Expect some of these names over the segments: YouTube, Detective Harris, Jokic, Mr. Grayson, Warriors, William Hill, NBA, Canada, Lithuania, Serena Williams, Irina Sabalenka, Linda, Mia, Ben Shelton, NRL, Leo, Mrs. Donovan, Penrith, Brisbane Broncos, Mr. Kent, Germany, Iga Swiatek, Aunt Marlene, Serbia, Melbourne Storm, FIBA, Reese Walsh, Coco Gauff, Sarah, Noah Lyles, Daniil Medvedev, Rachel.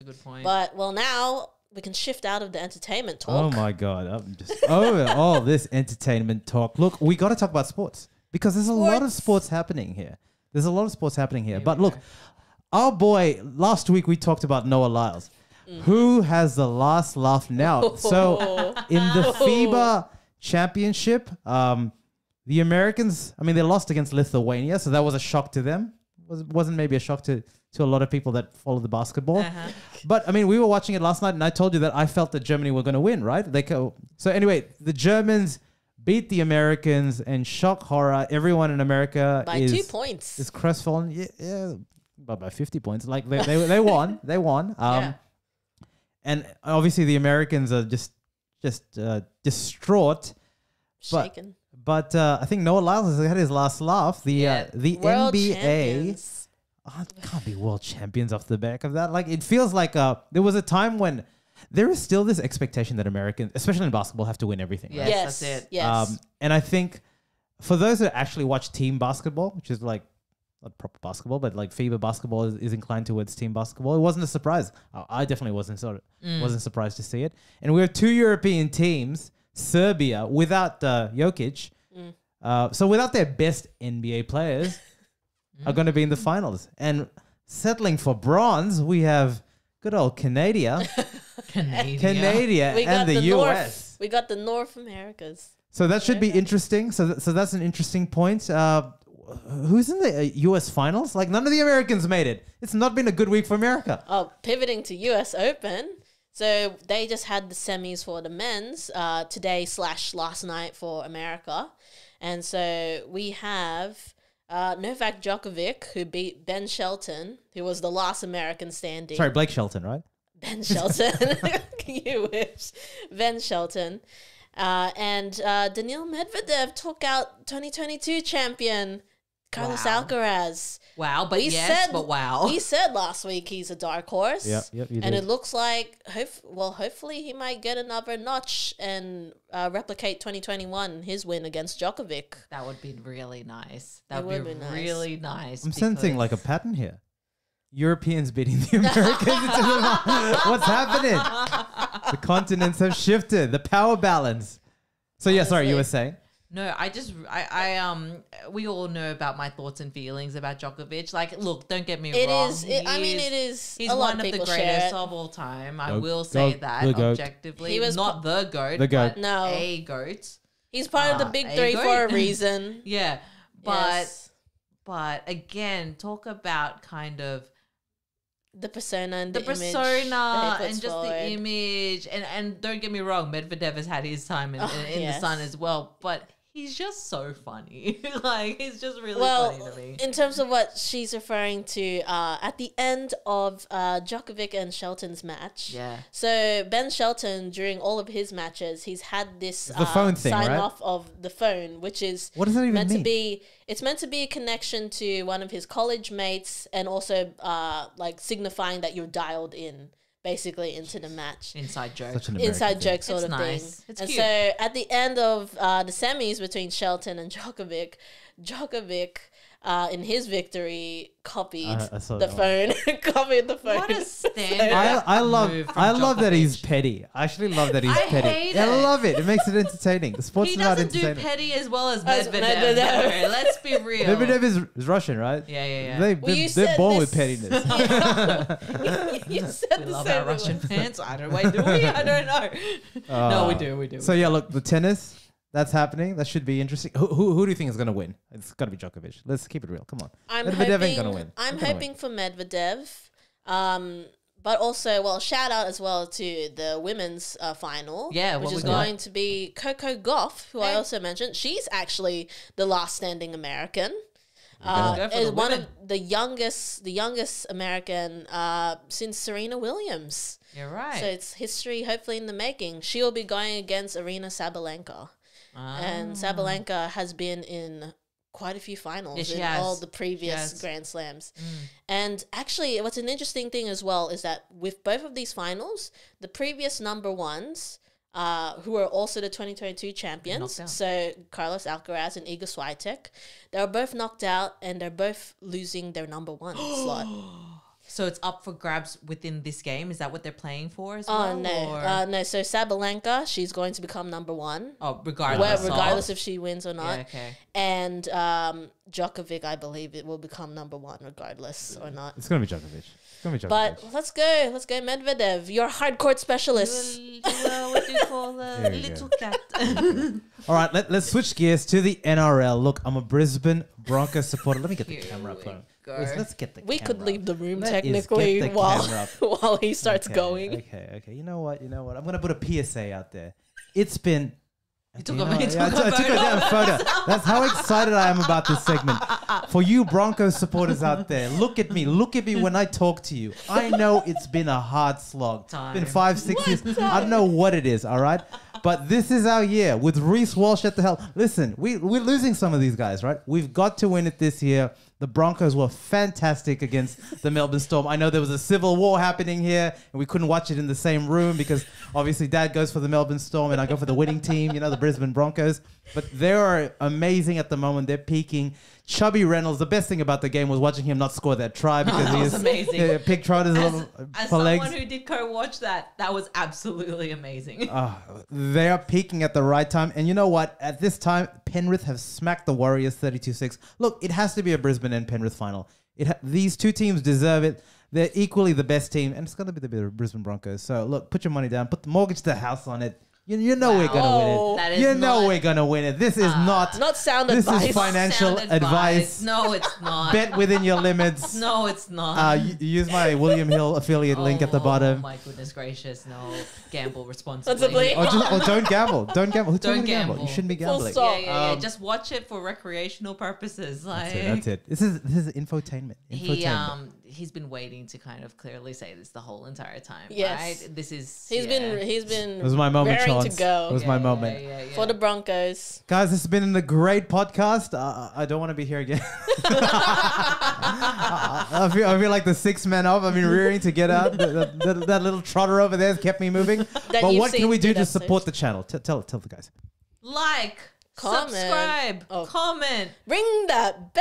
a good point. But, well, now we can shift out of the entertainment talk. Oh, my God. I'm just over all this entertainment talk. Look, we got to talk about sports because there's a lot of sports happening here. There's a lot of sports happening here. But, look, our boy, last week we talked about Noah Lyles. Mm. Who has the last laugh now? Oh. So, in the FIBA championship, the Americans, I mean, they lost against Lithuania, so that was a shock to them. Wasn't maybe a shock to a lot of people that follow the basketball. Uh-huh. But, I mean, we were watching it last night, and I told you that I felt that Germany were going to win, right? So, anyway, the Germans beat the Americans, and shock, horror, everyone in America by 2 points. Is crestfallen. Yeah, but by 50 points. Like, they won. They won. Yeah. And obviously the Americans are just distraught. Shaken. But I think Noah Lyles has had his last laugh. The NBA can't be world champions off the back of that. Like, it feels like there was a time when there is still this expectation that Americans, especially in basketball, have to win everything. Yes, right? That's it. Yes. And I think for those that actually watch team basketball, which is like, not proper basketball, but like FIBA basketball is inclined towards team basketball. It wasn't a surprise. I definitely wasn't surprised to see it. And we have two European teams, Serbia without Jokic, so without their best NBA players, are going to be in the finals. And settling for bronze, we have good old Canada, and the US. We got the North Americas. So that should be interesting. So that's an interesting point. Who's in the U.S. finals? Like, none of the Americans made it. It's not been a good week for America. Oh, pivoting to U.S. Open. So they just had the semis for the men's today / last night for America. And so we have Novak Djokovic, who beat Ben Shelton, who was the last American standing. Sorry, Blake Shelton, right? Ben Shelton. You wish. Ben Shelton. And Daniil Medvedev took out 2022 champion Carlos Alcaraz. Wow, but he said last week he's a dark horse. Yep, and it looks like, hopefully he might get another notch and replicate 2021, his win against Djokovic. That would be really nice. That would be really nice. I'm sensing like a pattern here. Europeans beating the Americans. What's happening? The continents have shifted. The power balance. So yeah, sorry, you were saying. No, we all know about my thoughts and feelings about Djokovic. Like, look, don't get me wrong. He's one of the greatest of all time. I will say that objectively. He was not the GOAT, but a GOAT. He's part of the big three for a reason. Yeah, but again, talk about kind of the persona and the image. And don't get me wrong, Medvedev has had his time in the sun as well, but he's just so funny. Like, he's just really funny to me. In terms of what she's referring to, at the end of Djokovic and Shelton's match. Yeah. So Ben Shelton, during all of his matches, he's had this sign off of the phone, which is what does that even mean? It's meant to be a connection to one of his college mates, and also like signifying that you're dialed in, basically, into the match. Inside joke. Inside joke sort of thing. It's cute. So at the end of the semis between Shelton and Djokovic, in his victory, copied the phone. Copied the phone. What a stand! I love that he's petty. I actually love that he's petty. I love it. It makes it entertaining. The sports is not entertaining. He doesn't do petty as well as Medvedev. No. Let's be real. Medvedev is Russian, right? Yeah. They're born with pettiness. We love our Russian fans. I don't know. Wait, do we? I don't know. No, we do. So yeah, look, the tennis. That's happening. That should be interesting. Who do you think is going to win? It's got to be Djokovic. Let's keep it real. Come on. Medvedev ain't going to win. I'm hoping for Medvedev. But also, shout out as well to the women's final. Yeah. Which is going to be Coco Gauff, who I also mentioned. She's actually the last standing American. Is one of the youngest American since Serena Williams. You're right. So it's history, hopefully, in the making. She will be going against Irina Sabalenka. And Sabalenka has been in quite a few finals all the previous Grand Slams. And actually, what's an interesting thing as well is that with both of these finals, the previous number ones, who are also the 2022 champions, so Carlos Alcaraz and Iga Swiatek, they were both knocked out and they're both losing their number one slot. So it's up for grabs within this game? Is that what they're playing for as well? Oh, no. No, so Sabalenka, she's going to become number one. Oh, regardless. Regardless if she wins or not. Yeah, okay. And Djokovic, I believe, it will become number one regardless or not. It's going to be Djokovic. But let's go. Let's go, Medvedev. You're a hardcourt specialist. What do you call the little cat? All right, let's switch gears to the NRL. Look, I'm a Brisbane Broncos supporter. Let me get the camera up. Let's get the camera. We could leave the room technically while he starts going. Okay. You know what? I'm going to put a PSA out there. It's been... I took a photo. That's how excited I am about this segment. For you Broncos supporters out there, look at me when I talk to you. I know it's been a hard slog. It's been 5-6 years. I don't know what it is, all right? But this is our year with Reese Walsh at the helm. Listen, we're losing some of these guys, right? We've got to win it this year. The Broncos were fantastic against the Melbourne Storm. I know there was a civil war happening here, and we couldn't watch it in the same room because obviously Dad goes for the Melbourne Storm and I go for the winning team, the Brisbane Broncos. But they are amazing at the moment. They're peaking. Chubby Reynolds, the best thing about the game was watching him not score that try because he is amazing. Pig trotters as someone legs. Who did co-watch that was absolutely amazing. They are peaking at the right time. And you know what? At this time, Penrith have smacked the Warriors 32-6. Look, it has to be a Brisbane and Penrith final. These two teams deserve it. They're equally the best team. And it's going to be the Brisbane Broncos. So look, put your money down. Put the mortgage the house on it. You know we're going to win it. You know we're going to win it. This is not sound advice. This is financial advice. No, it's not. Bet within your limits. No, it's not. Use my William Hill affiliate link at the bottom. Oh, my goodness gracious. No, gamble responsibly. or don't gamble. Don't gamble. Who told you to gamble? You shouldn't be gambling. Yeah. Just watch it for recreational purposes. That's it. This is infotainment. He's been waiting to kind of clearly say this the whole entire time, right? This is... He's been... It was my moment, Chance. To go. It was my moment. Yeah. For the Broncos. Guys, this has been a great podcast. I don't want to be here again. I feel like the sixth man off. I've been rearing to get out. That little trotter over there has kept me moving. But what can we do to support the channel? Tell the guys. Like... Comment. Subscribe, comment, ring that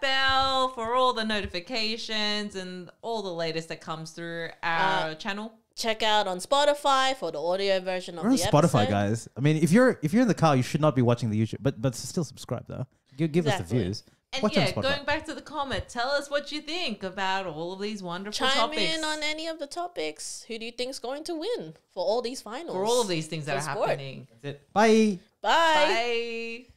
bell for all the notifications and all the latest that comes through our channel. Check out on Spotify for the audio version of the episode. Spotify, guys. I mean, if you're in the car, you should not be watching the YouTube, but still subscribe though. Give us the views. And going back to the comment, tell us what you think about all of these wonderful topics. Chime in on any of the topics. Who do you think's going to win for all these finals? For all of these things that are happening. That's it. Bye. Bye.